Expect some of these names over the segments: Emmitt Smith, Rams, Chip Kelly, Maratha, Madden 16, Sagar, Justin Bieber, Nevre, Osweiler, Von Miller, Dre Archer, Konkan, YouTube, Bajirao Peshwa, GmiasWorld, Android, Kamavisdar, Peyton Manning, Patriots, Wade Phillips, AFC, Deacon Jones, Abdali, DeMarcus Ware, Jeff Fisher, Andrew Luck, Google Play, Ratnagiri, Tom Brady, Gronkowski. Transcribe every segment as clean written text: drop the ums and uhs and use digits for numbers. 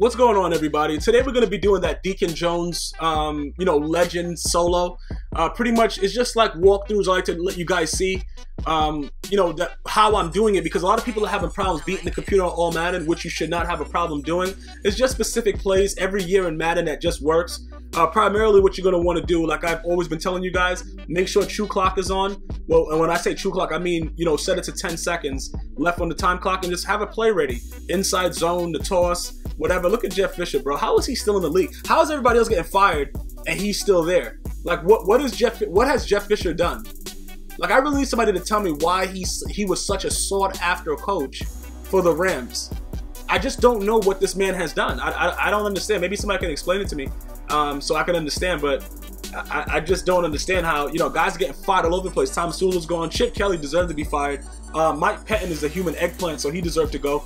What's going on, everybody? Today we're going to be doing that Deacon Jones, legend solo. Pretty much, it's just like walkthroughs. I like to let you guys see, how I'm doing it, because a lot of people are having problems beating the computer on all Madden, which you should not have a problem doing. It's just specific plays every year in Madden that just works. Primarily what you're going to want to do, like I've always been telling you guys, make sure true clock is on. Well, and when I say true clock, I mean, set it to 10 seconds left on the time clock and just have a play ready. Inside zone, the toss, whatever. Look at Jeff Fisher, bro. How is he still in the league? How is everybody else getting fired and he's still there? Like, what has Jeff Fisher done? Like, I really need somebody to tell me why he was such a sought-after coach for the Rams. I just don't know what this man has done. I don't understand. Maybe somebody can explain it to me so I can understand, but I just don't understand how, guys are getting fired all over the place. Tom Sula's gone. Chip Kelly deserved to be fired. Mike Patton is a human eggplant, so he deserved to go.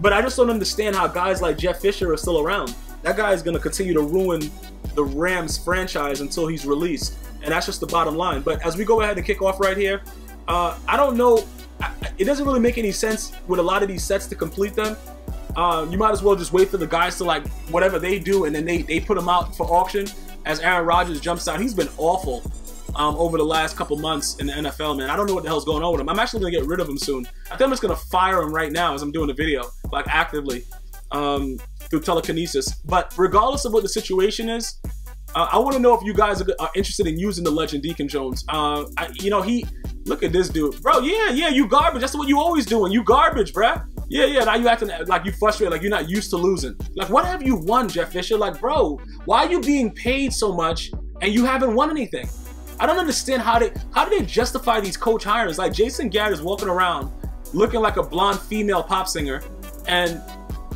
But I just don't understand how guys like Jeff Fisher are still around. That guy is going to continue to ruin the Rams franchise until he's released. And that's just the bottom line. But as we go ahead and kick off right here, I don't know. It doesn't really make any sense with a lot of these sets to complete them. You might as well just wait for the guys to, like, whatever they do, and then they put them out for auction. As Aaron Rodgers jumps out, he's been awful over the last couple months in the NFL, man. I don't know what the hell's going on with him. I'm actually going to get rid of him soon. I think I'm just going to fire him right now as I'm doing the video, like actively, through telekinesis. But regardless of what the situation is, I want to know if you guys are interested in using the legend Deacon Jones. Look at this dude. Bro, yeah, you garbage. That's what you always doing. You garbage, bruh. Yeah, now you acting like you frustrated, like you're not used to losing. Like, what have you won, Jeff Fisher? Like, bro, why are you being paid so much and you haven't won anything? I don't understand how do they justify these coach hirings. Like, Jason Garrett is walking around looking like a blonde female pop singer, and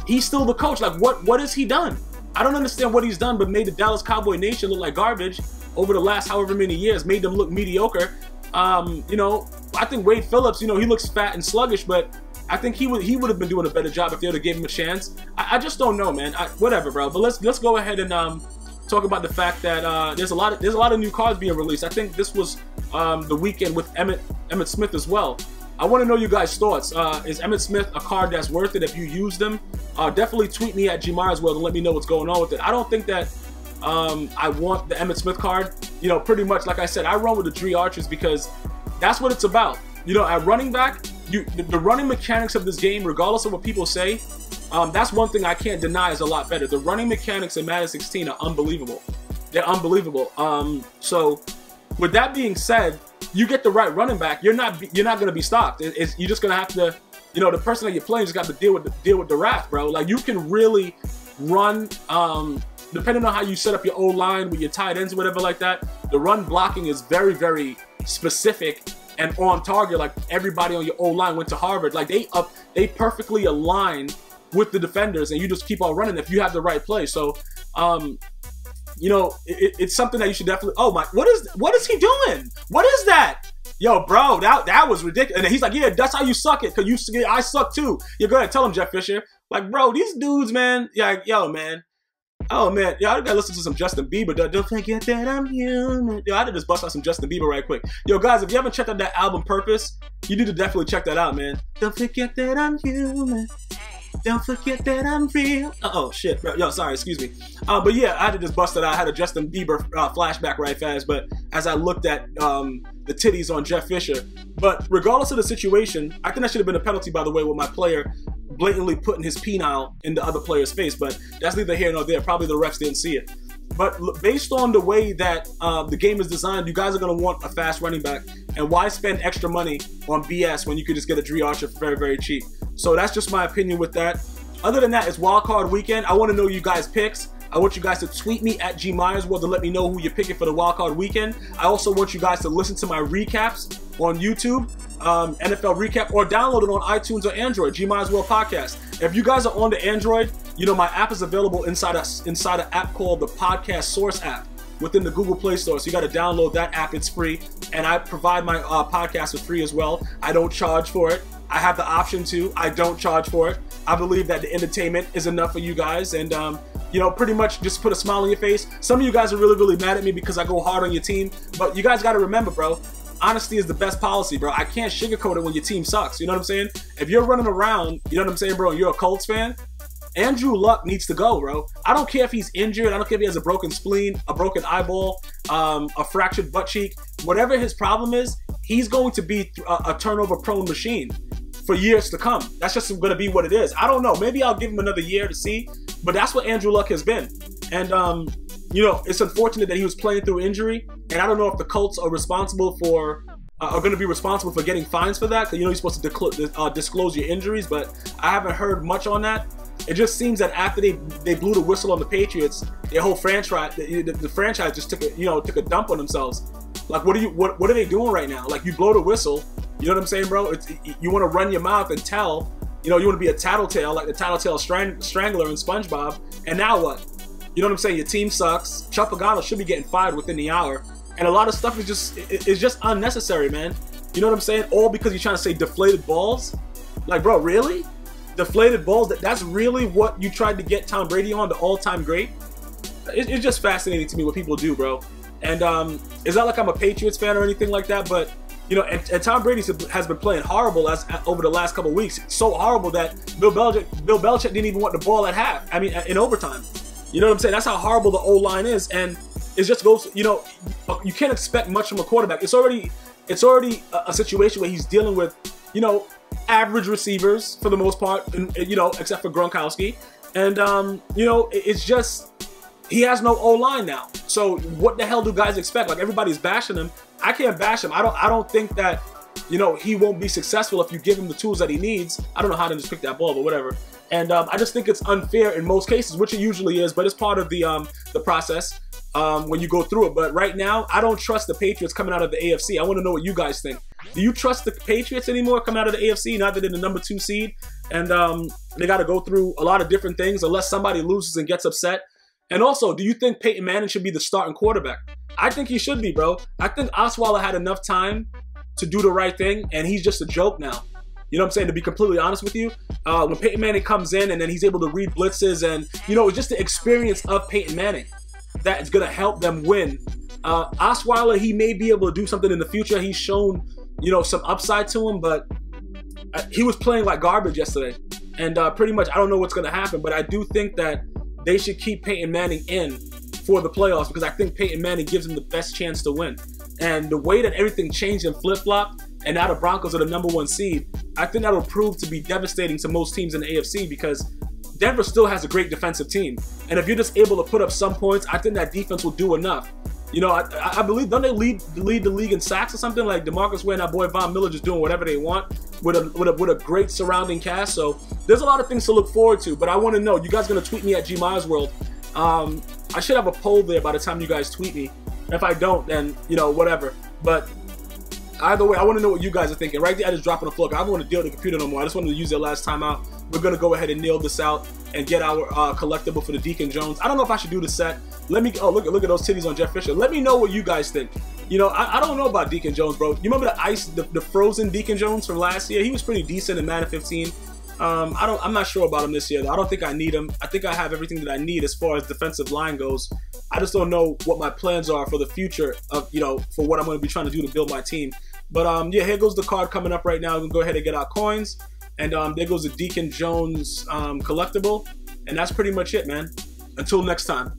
he's still the coach. Like, what has he done? I don't understand what he's done, but made the Dallas Cowboy Nation look like garbage over the last however many years, made them look mediocre. I think Wade Phillips, he looks fat and sluggish, but I think he would have been doing a better job if they would have given him a chance. I just don't know, man. Whatever, bro. But let's go ahead and talk about the fact that there's a lot of new cards being released. I think this was the weekend with Emmitt Smith as well. I want to know you guys' thoughts. Is Emmitt Smith a card that's worth it if you use them? Definitely tweet me at GmiasWorld and let me know what's going on with it. I don't think that I want the Emmitt Smith card. Pretty much like I said, I run with the Dre Archers because that's what it's about. At running back, the running mechanics of this game, regardless of what people say, that's one thing I can't deny is a lot better. The running mechanics in Madden 16 are unbelievable. They're unbelievable. So with that being said, you get the right running back, you're not going to be stopped. You're just going to have to, the person that you're playing just got to deal with the wrath, bro. Like, you can really run, depending on how you set up your O-line with your tight ends or whatever like that, the run blocking is very, very specific and on target. Like, everybody on your O-line went to Harvard. Like, they perfectly align with the defenders, and you just keep on running if you have the right play. So, it's something that you should definitely. Oh my, what is he doing? What is that? Yo, bro, that was ridiculous. And he's like, yeah, that's how you suck it, because I suck too. You're gonna tell him, Jeff Fisher. Like, bro, these dudes, man. Yeah, yo, man. Oh man, yo, I gotta listen to some Justin Bieber. Don't forget that I'm human. Yo, I did just bust out some Justin Bieber right quick. Yo, guys, if you haven't checked out that album Purpose, you need to definitely check that out, man. Don't forget that I'm human. Don't forget that I'm real. Oh shit, bro. Yo, sorry, excuse me. But yeah, I did just bust it out. I had a Justin Bieber flashback right fast, but as I looked at the titties on Jeff Fisher. But regardless of the situation, I think that should have been a penalty, by the way, with my player blatantly putting his penile in the other player's face, but that's neither here nor there. Probably the refs didn't see it. But based on the way that the game is designed, you guys are going to want a fast running back. And why spend extra money on BS when you could just get a Dre Archer for very, very cheap? So that's just my opinion with that. Other than that, it's wildcard weekend. I want to know you guys' picks. I want you guys to tweet me at GmiasWorld to let me know who you're picking for the wildcard weekend. I also want you guys to listen to my recaps on YouTube, NFL recap, or download it on iTunes or Android, GmiasWorld podcast. If you guys are on the Android, my app is available inside an app called the Podcast Source app within the Google Play Store. So you got to download that app. It's free. And I provide my podcast for free as well. I don't charge for it. I have the option to. I don't charge for it. I believe that the entertainment is enough for you guys. And, pretty much just put a smile on your face. Some of you guys are really, really mad at me because I go hard on your team. But you guys got to remember, bro, honesty is the best policy, bro. I can't sugarcoat it when your team sucks. You know what I'm saying? If you're running around, you know what I'm saying, bro, and you're a Colts fan, Andrew Luck needs to go, bro. I don't care if he's injured. I don't care if he has a broken spleen, a broken eyeball, a fractured butt cheek. Whatever his problem is, he's going to be a turnover-prone machine for years to come. That's just going to be what it is. I don't know. Maybe I'll give him another year to see, but that's what Andrew Luck has been. And, you know, it's unfortunate that he was playing through injury, and I don't know if the Colts are responsible for... are going to be responsible for getting fines for that, because you know you're supposed to disclose your injuries, but I haven't heard much on that. It just seems that after they blew the whistle on the Patriots, their whole franchise, the franchise just took a, took a dump on themselves. Like, what are they doing right now? Like, you blow the whistle, you know what I'm saying, bro? It's, you want to run your mouth and tell, you want to be a tattletale, like the tattletale strangler in SpongeBob, and now what? You know what I'm saying? Your team sucks. Chuck Pagano should be getting fired within the hour. And a lot of stuff is just unnecessary, man. You know what I'm saying? All because you're trying to say deflated balls. Like, bro, really? Deflated balls? That's really what you tried to get Tom Brady on, the all-time great? It's just fascinating to me what people do, bro. And it's not like I'm a Patriots fan or anything like that, but, you know, and Tom Brady has been playing horrible over the last couple of weeks. So horrible that Bill Belichick didn't even want the ball at half. I mean, in overtime. You know what I'm saying? That's how horrible the O-line is. And... it just goes, you can't expect much from a quarterback. It's already a situation where he's dealing with, average receivers for the most part, except for Gronkowski. And, it's just, he has no O-line now. So what the hell do guys expect? Like, everybody's bashing him. I can't bash him. I don't think that, he won't be successful if you give him the tools that he needs. I don't know how to just pick that ball, but whatever. And I just think it's unfair in most cases, which it usually is, but it's part of the process. When you go through it. But right now, I don't trust the Patriots coming out of the AFC. I want to know what you guys think. Do you trust the Patriots anymore coming out of the AFC now that they're the #2 seed? And they got to go through a lot of different things unless somebody loses and gets upset. And also, do you think Peyton Manning should be the starting quarterback? I think he should be, bro. I think Osweiler had enough time to do the right thing, and he's just a joke now. You know what I'm saying? To be completely honest with you, when Peyton Manning comes in and then he's able to read blitzes and, it's just the experience of Peyton Manning that is going to help them win. Osweiler, he may be able to do something in the future. He's shown, some upside to him, but he was playing like garbage yesterday. And pretty much, I don't know what's going to happen, but I do think that they should keep Peyton Manning in for the playoffs because I think Peyton Manning gives him the best chance to win. And the way that everything changed in flip-flop and now the Broncos are the #1 seed, I think that'll prove to be devastating to most teams in the AFC because Denver still has a great defensive team. And if you're just able to put up some points, I think that defense will do enough. I believe, don't they lead the league in sacks or something? Like DeMarcus Ware and our boy Von Miller just doing whatever they want with a great surrounding cast. So there's a lot of things to look forward to, but I want to know, you guys going to tweet me at GmiasWorld. I should have a poll there by the time you guys tweet me. If I don't, then, whatever. But either way, I want to know what you guys are thinking. Right there, I just dropped on the floor. I don't want to deal with the computer no more. I just wanted to use it last time out. We're going to go ahead and nail this out and get our collectible for the Deacon Jones. I don't know if I should do the set. Let me, oh, look at those titties on Jeff Fisher. Let me know what you guys think. I don't know about Deacon Jones, bro. You remember the frozen Deacon Jones from last year? He was pretty decent in Madden 15. I'm not sure about him this year, though. I don't think I need him. I think I have everything that I need as far as defensive line goes. I just don't know what my plans are for the future of, for what I'm going to be trying to do to build my team. But, yeah, here goes the card coming up right now. We're going to go ahead and get our coins. And there goes the Deacon Jones collectible. And that's pretty much it, man. Until next time,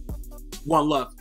one love.